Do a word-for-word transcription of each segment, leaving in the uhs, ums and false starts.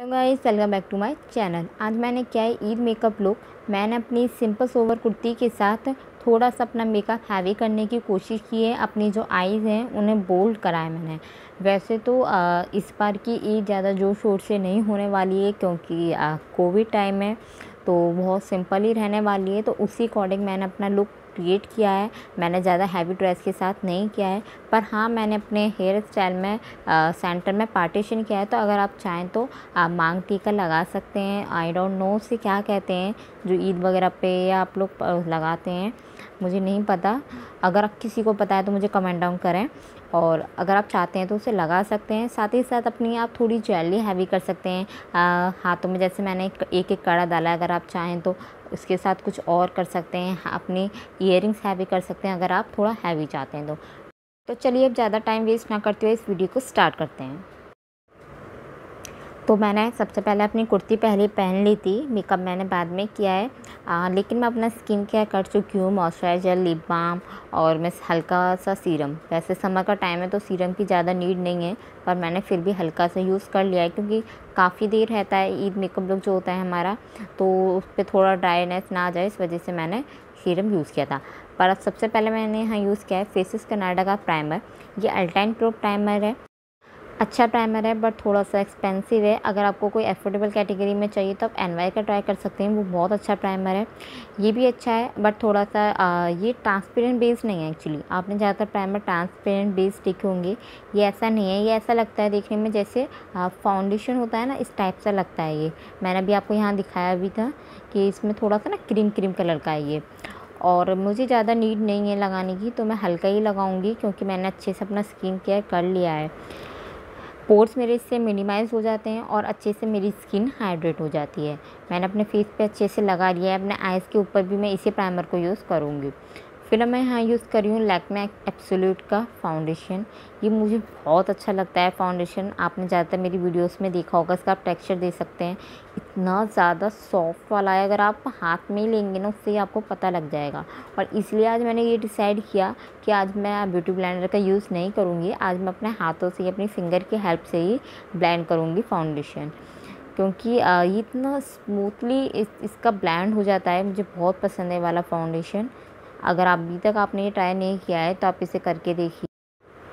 Hello guys, welcome back to my channel. आज मैंने क्या है ईद मेकअप लुक, मैंने अपनी सिंपल सोवर कुर्ती के साथ थोड़ा सा अपना मेकअप हैवी करने की कोशिश की है। अपनी जो आईज़ हैं उन्हें बोल्ड कराया मैंने। वैसे तो आ, इस बार की ईद ज़्यादा जोर शोर से नहीं होने वाली है क्योंकि कोविड टाइम है, तो बहुत सिंपल ही रहने वाली है। तो उसी अकॉर्डिंग मैंने अपना लुक क्रिएट किया है। मैंने ज़्यादा हैवी ड्रेस के साथ नहीं किया है, पर हाँ मैंने अपने हेयर स्टाइल में आ, सेंटर में पार्टीशन किया है। तो अगर आप चाहें तो आप मांग टीका लगा सकते हैं। आई डोंट नो से क्या कहते हैं जो ईद वगैरह पे या आप लोग लगाते हैं, मुझे नहीं पता। अगर किसी को पता है तो मुझे कमेंट डाउन करें। और अगर आप चाहते हैं तो उसे लगा सकते हैं। साथ ही साथ अपनी आप थोड़ी ज्वेलरी हैवी कर सकते हैं हाथों में, जैसे मैंने एक एक कड़ा डाला। अगर आप चाहें तो उसके साथ कुछ और कर सकते हैं, अपने ईयरिंग्स हैवी कर सकते हैं अगर आप थोड़ा हैवी चाहते हैं तो। तो चलिए अब ज़्यादा टाइम वेस्ट ना करते हुए इस वीडियो को स्टार्ट करते हैं। तो मैंने सबसे पहले अपनी कुर्ती पहले पहन ली थी, मेकअप मैंने बाद में किया है। आ, लेकिन मैं अपना स्किन केयर कर चुकी हूँ, मॉइस्चराइज़र, लिप बाम और मैं हल्का सा सीरम। वैसे समर का टाइम है तो सीरम की ज़्यादा नीड नहीं है, पर मैंने फिर भी हल्का सा यूज़ कर लिया है क्योंकि काफ़ी देर रहता है ईद मेकअप लुक जो होता है हमारा, तो उस पर थोड़ा ड्राईनेस ना आ जाए, इस वजह से मैंने सीरम यूज़ किया था। पर अब सबसे पहले मैंने यहाँ यूज़ किया है फेसेस कनाडा का प्राइमर। ये अल्टाइन प्रो प्राइमर है, अच्छा प्राइमर है बट थोड़ा सा एक्सपेंसिव है। अगर आपको कोई एफोर्डेबल कैटेगरी में चाहिए तो आप एनवाई का ट्राई कर सकते हैं, वो बहुत अच्छा प्राइमर है। ये भी अच्छा है बट थोड़ा सा आ, ये ट्रांसपेरेंट बेस नहीं है। एक्चुअली आपने ज़्यादातर प्राइमर ट्रांसपेरेंट बेस देखे होंगे, ये ऐसा नहीं है। ये ऐसा लगता है देखने में जैसे फाउंडेशन होता है ना, इस टाइप सा लगता है। ये मैंने भी आपको यहाँ दिखाया भी था कि इसमें थोड़ा सा ना क्रीम क्रीम कलर का है ये, और मुझे ज़्यादा नीड नहीं है लगाने की तो मैं हल्का ही लगाऊँगी क्योंकि मैंने अच्छे से अपना स्किन केयर कर लिया है। पोर्स मेरे इससे मिनिमाइज़ हो जाते हैं और अच्छे से मेरी स्किन हाइड्रेट हो जाती है। मैंने अपने फेस पे अच्छे से लगा लिया है, अपने आइज़ के ऊपर भी मैं इसी प्राइमर को यूज़ करूँगी। फिर मैं यहाँ यूज़ करी हूँ लैक्मे एब्सोल्यूट का फाउंडेशन। ये मुझे बहुत अच्छा लगता है फाउंडेशन, आपने ज़्यादातर मेरी वीडियोस में देखा होगा। इसका आप टेक्स्चर देख सकते हैं, इतना ज़्यादा सॉफ्ट वाला है। अगर आप हाथ में ही लेंगे ना उससे आपको पता लग जाएगा। और इसलिए आज मैंने ये डिसाइड किया कि आज मैं ब्यूटी ब्लेंडर का यूज़ नहीं करूँगी, आज मैं अपने हाथों से ही, अपनी फिंगर की हेल्प से ही ब्लेंड करूँगी फाउंडेशन, क्योंकि ये इतना स्मूथली इस, इसका ब्लेंड हो जाता है। मुझे बहुत पसंद है वाला फाउंडेशन। अगर अभी तक आपने ये ट्राई नहीं किया है तो आप इसे करके देखिए।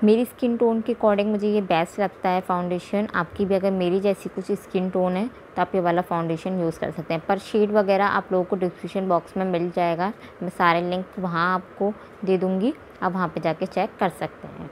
मेरी स्किन टोन के अकॉर्डिंग मुझे ये बेस्ट लगता है फाउंडेशन। आपकी भी अगर मेरी जैसी कुछ स्किन टोन है तो आप ये वाला फाउंडेशन यूज़ कर सकते हैं। पर शेड वगैरह आप लोगों को डिस्क्रिप्शन बॉक्स में मिल जाएगा, मैं सारे लिंक वहाँ आपको दे दूँगी, आप वहाँ पर जाके चेक कर सकते हैं।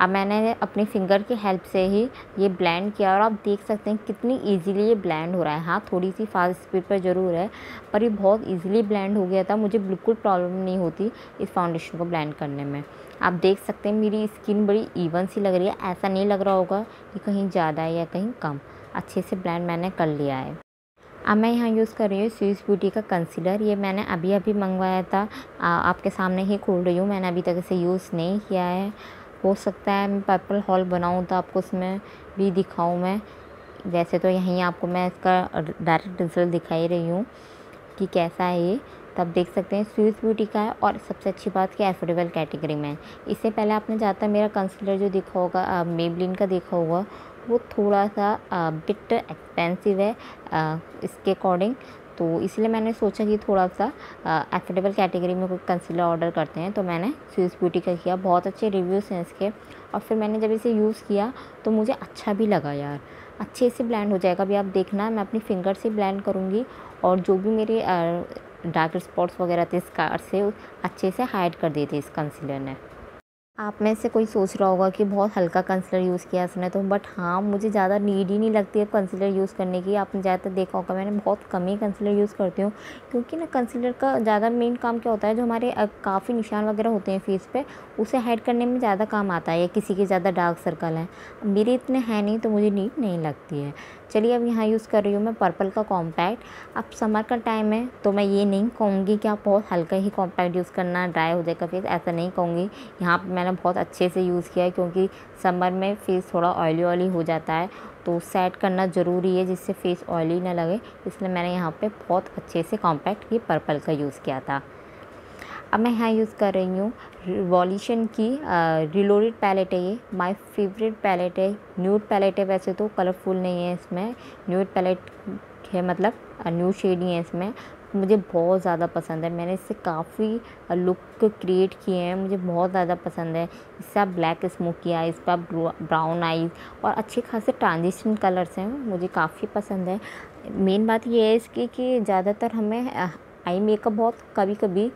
अब मैंने अपनी फिंगर की हेल्प से ही ये ब्लेंड किया और आप देख सकते हैं कितनी इजीली ये ब्लेंड हो रहा है। हाँ थोड़ी सी फास्ट स्पीड पर ज़रूर है, पर ये बहुत इजीली ब्लेंड हो गया था। मुझे बिल्कुल प्रॉब्लम नहीं होती इस फाउंडेशन को ब्लेंड करने में। आप देख सकते हैं मेरी स्किन बड़ी इवन सी लग रही है, ऐसा नहीं लग रहा होगा कि कहीं ज़्यादा है या कहीं कम। अच्छे से ब्लेंड मैंने कर लिया है। अब मैं यहाँ यूज़ कर रही हूँ स्विस ब्यूटी का कंसीलर। ये मैंने अभी अभी मंगवाया था, आ, आपके सामने ही खोल रही हूँ। मैंने अभी तक इसे यूज़ नहीं किया है, हो सकता है मैं पर्पल हॉल बनाऊं तो आपको उसमें भी दिखाऊं मैं। वैसे तो यहीं आपको मैं इसका डायरेक्ट रिजल्ट दिखाई रही हूं कि कैसा है ये, तब देख सकते हैं स्विस ब्यूटी का है। और सबसे अच्छी बात कि एफोर्डेबल कैटेगरी में है। इससे पहले आपने जाता मेरा कंसीलर जो देखा होगा मेबलिन का देखा होगा, वो थोड़ा सा बिट एक्सपेंसिव है आ, इसके अकॉर्डिंग, तो इसलिए मैंने सोचा कि थोड़ा सा एफोर्डेबल कैटेगरी में कोई कंसीलर ऑर्डर करते हैं। तो मैंने स्विस ब्यूटी का किया, बहुत अच्छे रिव्यूज़ हैं इसके। और फिर मैंने जब इसे यूज़ किया तो मुझे अच्छा भी लगा यार, अच्छे से ब्लेंड हो जाएगा। अभी आप देखना मैं अपनी फिंगर से ब्लेंड करूँगी और जो भी मेरे डार्क स्पॉट्स वगैरह थे स्कार से अच्छे से हाइड कर दिए थे इस कंसीलर ने। आप में से कोई सोच रहा होगा कि बहुत हल्का कंसीलर यूज़ किया इसने तो, बट हाँ मुझे ज़्यादा नीड ही नहीं लगती है कंसीलर यूज़ करने की। आपने ज़्यादातर देखा होगा मैंने बहुत कम ही कंसीलर यूज़ करती हूँ, क्योंकि ना कंसीलर का ज़्यादा मेन काम क्या होता है, जो हमारे काफ़ी निशान वगैरह होते हैं फेस पे उसे हाइड करने में ज़्यादा काम आता है, या किसी के ज़्यादा डार्क सर्कल है। मेरे इतने हैं नहीं तो मुझे नीड नहीं लगती है। चलिए अब यहाँ यूज़ कर रही हूँ मैं पर्पल का कॉम्पैक्ट। अब समर का टाइम है तो मैं ये नहीं कहूँगी कि आप बहुत हल्का ही कॉम्पैक्ट यूज़ करना, ड्राई हो जाएगा फेस, ऐसा नहीं कहूँगी। यहाँ पर मैंने बहुत अच्छे से यूज़ किया है क्योंकि समर में फेस थोड़ा ऑयली ऑयली हो जाता है, तो सेट करना ज़रूरी है जिससे फेस ऑयली ना लगे, इसलिए मैंने यहाँ पे बहुत अच्छे से कॉम्पैक्ट ये पर्पल का यूज़ किया था। अब मैं यहाँ यूज़ कर रही हूँ वॉल्यूशन की रिलोडेड पैलेट है, ये माय फेवरेट पैलेट है। न्यूड पैलेट है, वैसे तो कलरफुल नहीं है, इसमें न्यूड पैलेट है, मतलब न्यू शेड ही है इसमें। मुझे बहुत ज़्यादा पसंद है, मैंने इससे काफ़ी लुक क्रिएट किए हैं, मुझे बहुत ज़्यादा पसंद है। इससे आप ब्लैक स्मोकी आइज़, पर आप ब्राउन आइज़ और अच्छे खासे ट्रांजिशन कलर्स हैं, मुझे काफ़ी पसंद है। मेन बात यह है इसकी कि ज़्यादातर हमें आई मेकअप बहुत कभी कभी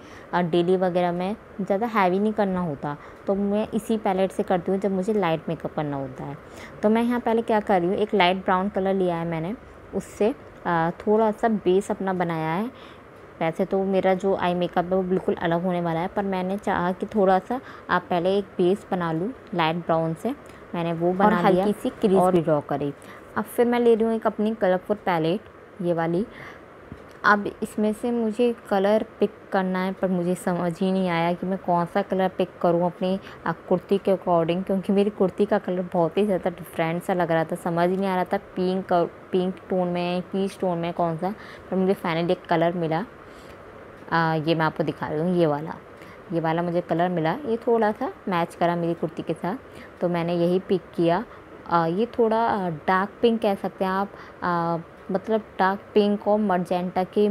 डेली वगैरह में ज़्यादा हैवी नहीं करना होता, तो मैं इसी पैलेट से करती हूँ जब मुझे लाइट मेकअप करना होता है। तो मैं यहाँ पहले क्या कर रही हूँ, एक लाइट ब्राउन कलर लिया है मैंने, उससे थोड़ा सा बेस अपना बनाया है। वैसे तो मेरा जो आई मेकअप है वो बिल्कुल अलग होने वाला है, पर मैंने चाहा कि थोड़ा सा आप पहले एक बेस बना लूँ लाइट ब्राउन से, मैंने वो बना लिया, हल्की सी क्रीज भी ड्रॉ करी। अब फिर मैं ले रही हूँ एक अपनी कलरफुल पैलेट, ये वाली। अब इसमें से मुझे कलर पिक करना है, पर मुझे समझ ही नहीं आया कि मैं कौन सा कलर पिक करूं अपनी कुर्ती के अकॉर्डिंग, क्योंकि मेरी कुर्ती का कलर बहुत ही ज़्यादा डिफरेंट सा लग रहा था, समझ नहीं आ रहा था पिंक पिंक टोन में, पीच टोन में कौन सा। पर मुझे फाइनली एक कलर मिला, आ, ये मैं आपको दिखा रही हूँ, ये वाला ये वाला मुझे कलर मिला। ये थोड़ा सा मैच करा मेरी कुर्ती के साथ, तो मैंने यही पिक किया। आ, ये थोड़ा डार्क पिंक कह सकते हैं आप, आ, मतलब डार्क पिंक और मर्जेंटा के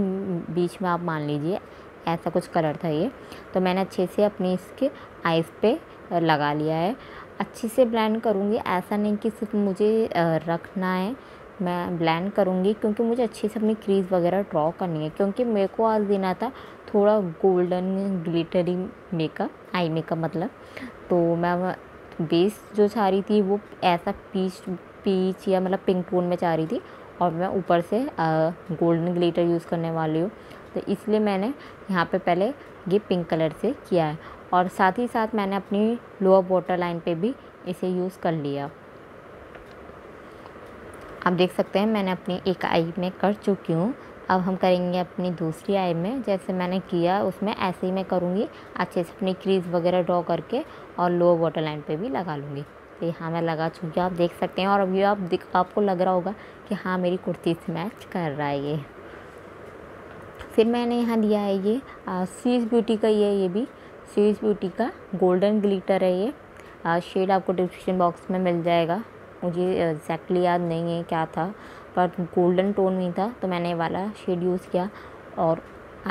बीच में आप मान लीजिए, ऐसा कुछ कलर था ये। तो मैंने अच्छे से अपनी इसके आइज़ पे लगा लिया है, अच्छे से ब्लेंड करूँगी, ऐसा नहीं कि सिर्फ मुझे रखना है, मैं ब्लेंड करूँगी, क्योंकि मुझे अच्छे से अपनी क्रीज़ वगैरह ड्रॉ करनी है, क्योंकि मेरे को आज देना था थोड़ा golden glittery makeup, eye makeup मतलब। तो मैं बेस जो चाह रही थी वो ऐसा पीच पीच या मतलब पिंक टोन में चाह रही थी, और मैं ऊपर से गोल्डन ग्लिटर यूज़ करने वाली हूँ, तो इसलिए मैंने यहाँ पे पहले ये पिंक कलर से किया है, और साथ ही साथ मैंने अपनी लोअर बॉर्डर लाइन पे भी इसे यूज़ कर लिया। आप देख सकते हैं मैंने अपनी एक आई में कर चुकी हूँ, अब हम करेंगे अपनी दूसरी आई में। जैसे मैंने किया उसमें ऐसे ही मैं करूँगी, अच्छे से अपनी क्रीज़ वगैरह ड्रॉ करके और लोअर बॉर्डर लाइन पर भी लगा लूँगी। तो हाँ, मैं लगा चुकी हूँ, आप देख सकते हैं, और अभी आप दिख आपको लग रहा होगा कि हाँ मेरी कुर्ती से मैच कर रहा है ये। फिर मैंने यहाँ लिया है ये स्विस ब्यूटी का, ये ये भी स्विस ब्यूटी का गोल्डन ग्लिटर है ये। आ, शेड आपको डिस्क्रिप्शन बॉक्स में मिल जाएगा, मुझे एग्जैक्टली याद नहीं है क्या था, पर गोल्डन टोन नहीं था, तो मैंने वाला शेड यूज़ किया, और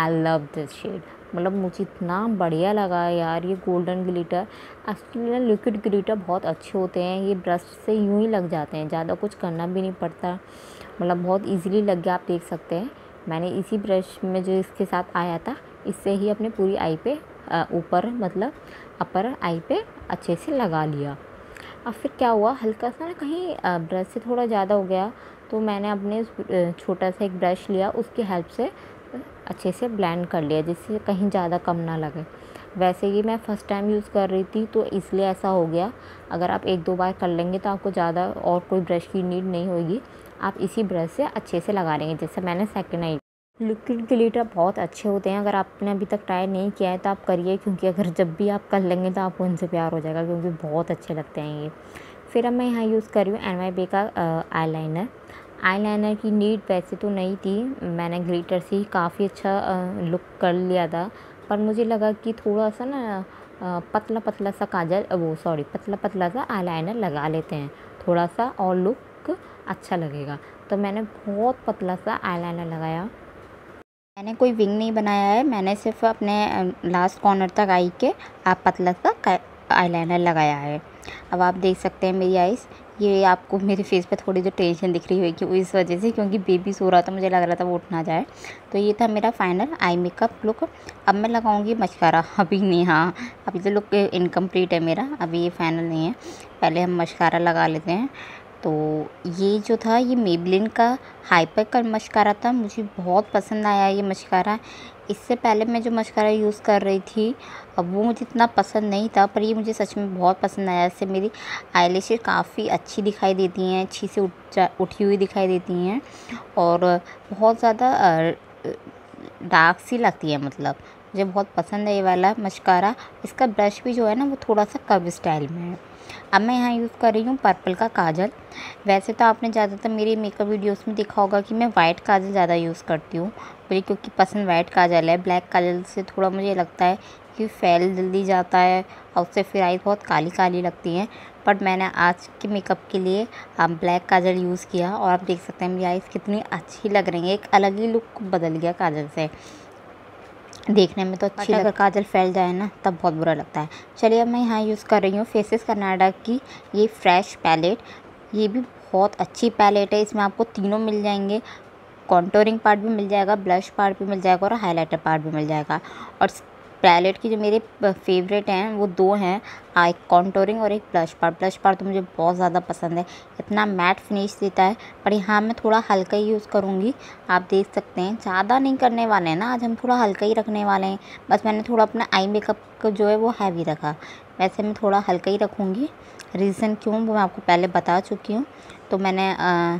आई लव दिस शेड, मतलब मुझे इतना बढ़िया लगा यार ये golden glitter. Actually liquid glitter बहुत अच्छे होते हैं, ये ब्रश से यूं ही लग जाते हैं, ज़्यादा कुछ करना भी नहीं पड़ता, मतलब बहुत इजीली लग गया। आप देख सकते हैं मैंने इसी ब्रश में जो इसके साथ आया था, इससे ही अपने पूरी आई पे ऊपर मतलब अपर आई पे अच्छे से लगा लिया। अब फिर क्या हुआ, हल्का सा ना कहीं ब्रश से थोड़ा ज़्यादा हो गया, तो मैंने अपने छोटा सा एक ब्रश लिया, उसकी हेल्प से अच्छे से ब्लेंड कर लिया, जिससे कहीं ज़्यादा कम ना लगे। वैसे ये मैं फ़र्स्ट टाइम यूज़ कर रही थी, तो इसलिए ऐसा हो गया। अगर आप एक दो बार कर लेंगे तो आपको ज़्यादा और कोई ब्रश की नीड नहीं होगी, आप इसी ब्रश से अच्छे से लगा लेंगे, जैसे मैंने सेकेंड आई। लिक्विड ग्लिटर बहुत अच्छे होते हैं, अगर आपने अभी तक ट्राई नहीं किया है तो आप करिए, क्योंकि अगर जब भी आप कर लेंगे तो आपको उनसे प्यार हो जाएगा, क्योंकि बहुत अच्छे लगते हैं ये। फिर अब मैं यहाँ यूज़ कर रही हूँ एन वाई बी का आई लाइनर। आईलाइनर की नीड वैसे तो नहीं थी, मैंने ग्लिटर से ही काफ़ी अच्छा लुक कर लिया था, पर मुझे लगा कि थोड़ा सा ना पतला पतला सा काजल वो सॉरी पतला पतला सा आईलाइनर लगा लेते हैं, थोड़ा सा और लुक अच्छा लगेगा। तो मैंने बहुत पतला सा आईलाइनर लगाया, मैंने कोई विंग नहीं बनाया है, मैंने सिर्फ अपने लास्ट कॉर्नर तक आई के आप पतला सा आईलाइनर लगाया है। अब आप देख सकते हैं मेरी आइज़, ये आपको मेरे फेस पे थोड़ी जो टेंशन दिख रही होगी वो इस वजह से, क्योंकि बेबी सो रहा था, मुझे लग रहा था वो उठ ना जाए। तो ये था मेरा फाइनल आई मेकअप लुक। अब मैं लगाऊंगी मस्कारा, अभी नहीं, हाँ अभी तो लुक इनकम्प्लीट है मेरा, अभी ये फाइनल नहीं है, पहले हम मस्कारा लगा लेते हैं। तो ये जो था ये मेबलिन का हाइपर कल मस्कारा था, मुझे बहुत पसंद आया ये मस्कारा। इससे पहले मैं जो मस्कारा यूज़ कर रही थी अब वो मुझे इतना पसंद नहीं था, पर ये मुझे सच में बहुत पसंद आया, इससे मेरी आईलैशेस काफ़ी अच्छी दिखाई देती हैं, अच्छी से उठ उठी हुई दिखाई देती हैं, और बहुत ज़्यादा डार्क सी लगती है, मतलब मुझे बहुत पसंद है ये वाला मस्कारा। इसका ब्रश भी जो है ना वो थोड़ा सा कर्व स्टाइल में है, अब मैं यहाँ यूज़ कर रही हूँ पर्पल का काजल। वैसे तो आपने ज़्यादातर मेरी मेकअप वीडियोस में देखा होगा कि मैं वाइट काजल ज़्यादा यूज़ करती हूँ, मुझे क्योंकि पसंद वाइट काजल है। ब्लैक काजल से थोड़ा मुझे लगता है कि फैल जल्दी जाता है और उससे फिर आईज बहुत काली काली लगती हैं। बट मैंने आज के मेकअप के लिए आप ब्लैक काजल यूज़ किया और आप देख सकते हैं मेरी आईज कितनी अच्छी लग रही है। एक अलग ही लुक बदल गया काजल से, देखने में तो अच्छी लग। अगर काजल फैल जाए ना तब बहुत बुरा लगता है। चलिए अब मैं यहाँ यूज़ कर रही हूँ फेसेस कनाडा की ये फ्रेश पैलेट। ये भी बहुत अच्छी पैलेट है, इसमें आपको तीनों मिल जाएंगे। कॉन्टोरिंग पार्ट भी मिल जाएगा, ब्लश पार्ट भी मिल जाएगा और हाइलाइटर पार्ट भी मिल जाएगा। और पैलेट की जो मेरे फेवरेट हैं वो दो हैं, एक कॉन्टोरिंग और एक ब्लश पार्ट। ब्लश पार्ट तो मुझे बहुत ज़्यादा पसंद है, इतना मैट फिनिश देता है। पर यहाँ मैं थोड़ा हल्का ही यूज़ करूँगी, आप देख सकते हैं। ज़्यादा नहीं करने वाले हैं ना आज, हम थोड़ा हल्का ही रखने वाले हैं। बस मैंने थोड़ा अपना आई मेकअप को जो है वो हैवी रखा, वैसे मैं थोड़ा हल्का ही रखूँगी। रीज़न क्यों वो मैं आपको पहले बता चुकी हूँ। तो मैंने आ,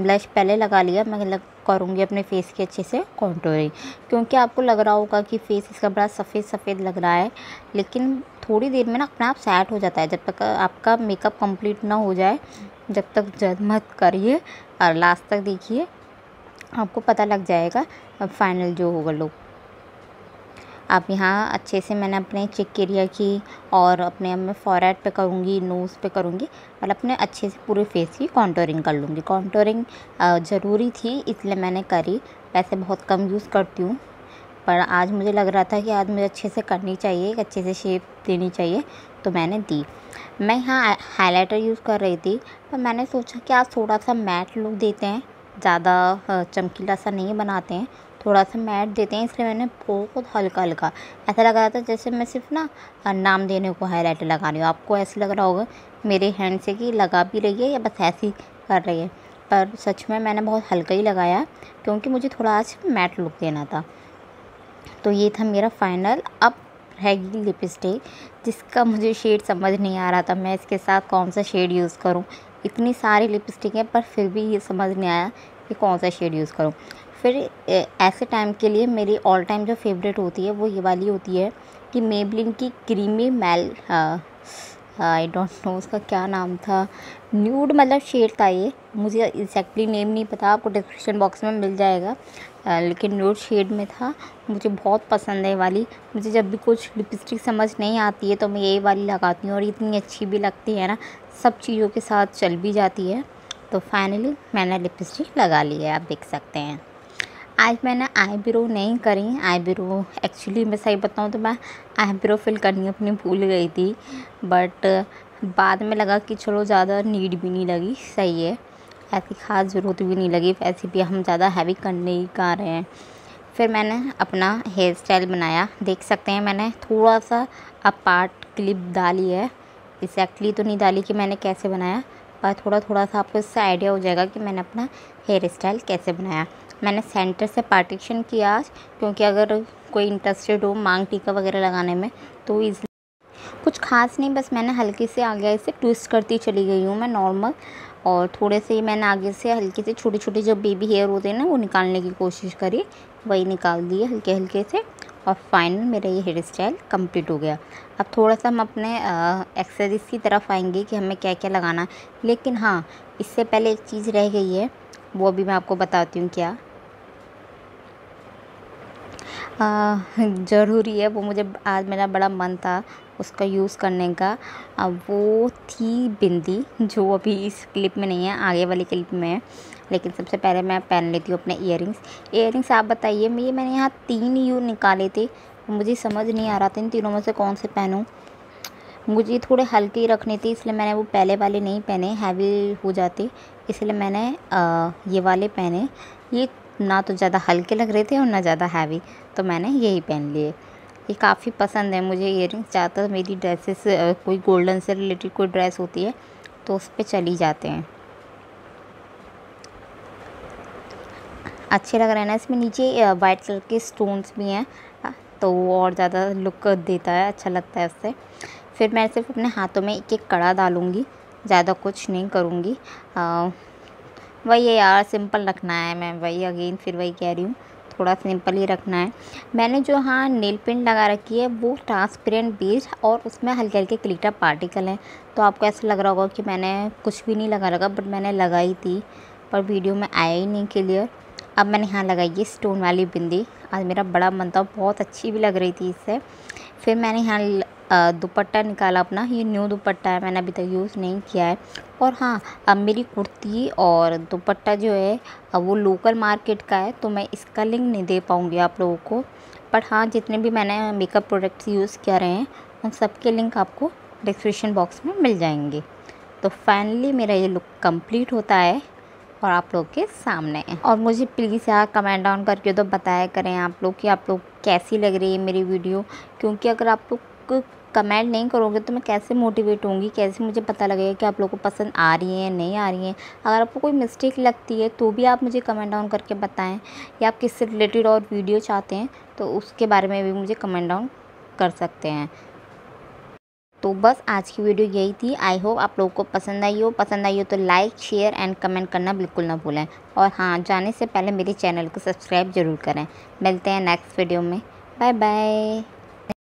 ब्लश पहले लगा लिया, मैं लग करूँगी अपने फेस के अच्छे से कॉन्टूरिंग, क्योंकि आपको लग रहा होगा कि फेस इसका बड़ा सफ़ेद सफ़ेद लग रहा है। लेकिन थोड़ी देर में ना अपने आप सेट हो जाता है, जब तक आपका मेकअप कंप्लीट ना हो जाए जब तक जद मत करिए और लास्ट तक देखिए, आपको पता लग जाएगा फाइनल जो होगा लुक। आप यहाँ अच्छे से मैंने अपने चिक एरिया की और अपने मैं फॉरहेड पे करूँगी, नोज़ पे करूँगी, मतलब अपने अच्छे से पूरे फेस की कॉन्टोरिंग कर लूँगी। कॉन्टोरिंग ज़रूरी थी इसलिए मैंने करी, वैसे बहुत कम यूज़ करती हूँ पर आज मुझे लग रहा था कि आज मुझे अच्छे से करनी चाहिए, एक अच्छे से शेप देनी चाहिए, तो मैंने दी। मैं यहाँ हाईलाइटर यूज़ कर रही थी पर मैंने सोचा कि आज थोड़ा सा मैट लुक देते हैं, ज़्यादा चमकीला सा नहीं बनाते हैं, थोड़ा सा मैट देते हैं, इसलिए मैंने बहुत हल्का हल्का ऐसा लग रहा था जैसे मैं सिर्फ ना नाम देने को हाईलाइटर लगा रही हूँ। आपको ऐसे लग रहा होगा मेरे हैंड से कि लगा भी रही है या बस ऐसी कर रही है, पर सच में मैंने बहुत हल्का ही लगाया क्योंकि मुझे थोड़ा आज मैट लुक देना था। तो ये था मेरा फाइनल। अब रहेगी लिपस्टिक, जिसका मुझे शेड समझ नहीं आ रहा था मैं इसके साथ कौन सा शेड यूज़ करूँ। इतनी सारी लिपस्टिक है पर फिर भी ये समझ नहीं आया कि कौन सा शेड यूज़ करूँ। फिर ऐसे टाइम के लिए मेरी ऑल टाइम जो फेवरेट होती है वो ये वाली होती है कि मेबलिन की क्रीमी मैल, आई डोंट नो उसका क्या नाम था, न्यूड मतलब शेड था ये, मुझे एग्जैक्टली नेम नहीं पता, आपको डिस्क्रिप्शन बॉक्स में मिल जाएगा। आ, लेकिन न्यूड शेड में था, मुझे बहुत पसंद है वाली। मुझे जब भी कुछ लिपस्टिक समझ नहीं आती है तो मैं यही वाली लगाती हूँ और इतनी अच्छी भी लगती है ना, सब चीज़ों के साथ चल भी जाती है। तो फाइनली मैंने लिपस्टिक लगा ली है, आप देख सकते हैं। आज मैंने आईब्रो नहीं करी, आईब्रो एक्चुअली मैं सही बताऊँ तो मैं आईब्रो फिल करनी अपनी भूल गई थी, बट बाद में लगा कि चलो ज़्यादा नीड भी नहीं लगी, सही है, ऐसी खास ज़रूरत भी नहीं लगी, वैसे भी हम ज़्यादा हैवी करने ही कह रहे हैं। फिर मैंने अपना हेयर स्टाइल बनाया, देख सकते हैं मैंने थोड़ा सा अपार्ट क्लिप डाली है, एग्जैक्टली तो नहीं डाली कि मैंने कैसे बनाया, पर थोड़ा थोड़ा सा आपको इससे आइडिया हो जाएगा कि मैंने अपना हेयर स्टाइल कैसे बनाया। मैंने सेंटर से पार्टीशन किया आज, क्योंकि अगर कोई इंटरेस्टेड हो मांग टीका वगैरह लगाने में तो इस कुछ खास नहीं, बस मैंने हल्के से आगे इसे ट्विस्ट करती चली गई हूँ मैं नॉर्मल, और थोड़े से मैंने आगे से हल्के से छोटे छोटे जो बेबी हेयर होते हैं ना वो निकालने की कोशिश करी, वही निकाल दिए हल्के हल्के से, और फाइनल मेरा ये हेयर स्टाइल कंप्लीट हो गया। अब थोड़ा सा हम अपने एक्सेसरीज की तरफ आएंगे कि हमें क्या क्या लगाना है, लेकिन हाँ इससे पहले एक चीज़ रह गई है, वो भी मैं आपको बताती हूँ क्या ज़रूरी है। वो मुझे आज मेरा बड़ा मन था उसका यूज़ करने का, वो थी बिंदी, जो अभी इस क्लिप में नहीं है, आगे वाली क्लिप में है। लेकिन सबसे पहले मैं पहन लेती हूँ अपने ईयरिंग्स। ईयरिंग्स आप बताइए, मैं मैंने यहाँ तीन यू निकाले थे, मुझे समझ नहीं आ रहा था इन तीनों में से कौन से पहनूँ। मुझे थोड़े हल्के ही रखने थे इसलिए मैंने वो पहले वाले नहीं पहने, हैवी हो जाते, इसलिए मैंने आ, ये वाले पहने। ये ना तो ज़्यादा हल्के लग रहे थे और ना ज़्यादा हैवी, तो मैंने यही पहन लिए। ये काफ़ी पसंद है मुझे ईयरिंग्स, ज़्यादातर मेरी ड्रेसेस कोई गोल्डन से रिलेटेड कोई ड्रेस होती है तो उस पर चली जाते हैं, अच्छे लग रहे हैं ना। इसमें नीचे वाइट कलर के स्टोन्स भी हैं तो वो और ज़्यादा लुक देता है, अच्छा लगता है उससे। फिर मैं सिर्फ अपने हाथों में एक एक कड़ा डालूँगी, ज़्यादा कुछ नहीं करूँगी, वही है यार सिंपल रखना है। मैं वही अगेन फिर वही कह रही हूँ, थोड़ा सिंपल ही रखना है। मैंने जो हाँ नेल पेंट लगा रखी है वो ट्रांसपेरेंट बेस और उसमें हल्के हल्के ग्लिटर पार्टिकल हैं, तो आपको ऐसा लग रहा होगा कि मैंने कुछ भी नहीं लगा रखा, बट मैंने लगाई थी पर वीडियो में आया ही नहीं क्लियर। अब मैंने यहाँ लगाई ये स्टोन वाली बिंदी, आज मेरा बड़ा मन था, बहुत अच्छी भी लग रही थी इससे। फिर मैंने यहाँ दुपट्टा निकाला अपना, ये न्यू दुपट्टा है, मैंने अभी तक यूज़ नहीं किया है। और हाँ, अब मेरी कुर्ती और दुपट्टा जो है वो लोकल मार्केट का है, तो मैं इसका लिंक नहीं दे पाऊँगी आप लोगों को, बट हाँ जितने भी मैंने मेकअप प्रोडक्ट्स यूज़ किया रहे हैं उन सब के लिंक आपको डिस्क्रिप्शन बॉक्स में मिल जाएंगे। तो फाइनली मेरा ये लुक कंप्लीट होता है और आप लोग के सामने है। और मुझे प्लीज़ यहाँ कमेंट डाउन करके तो बताया करें आप लोग कि आप लोग कैसी लग रही है मेरी वीडियो, क्योंकि अगर आप लोग कमेंट नहीं करोगे तो मैं कैसे मोटिवेट होंगी, कैसे मुझे पता लगेगा कि आप लोगों को पसंद आ रही है नहीं आ रही है। अगर आपको कोई मिस्टेक लगती है तो भी आप मुझे कमेंट डाउन करके बताएं, या आप किससे रिलेटेड और वीडियो चाहते हैं तो उसके बारे में भी मुझे कमेंट डाउन कर सकते हैं। तो बस आज की वीडियो यही थी, आई होप आप लोगों को पसंद आई हो। पसंद आई हो तो लाइक शेयर एंड कमेंट करना बिल्कुल ना भूलें। और हाँ, जाने से पहले मेरे चैनल को सब्सक्राइब ज़रूर करें। मिलते हैं नेक्स्ट वीडियो में, बाय बाय।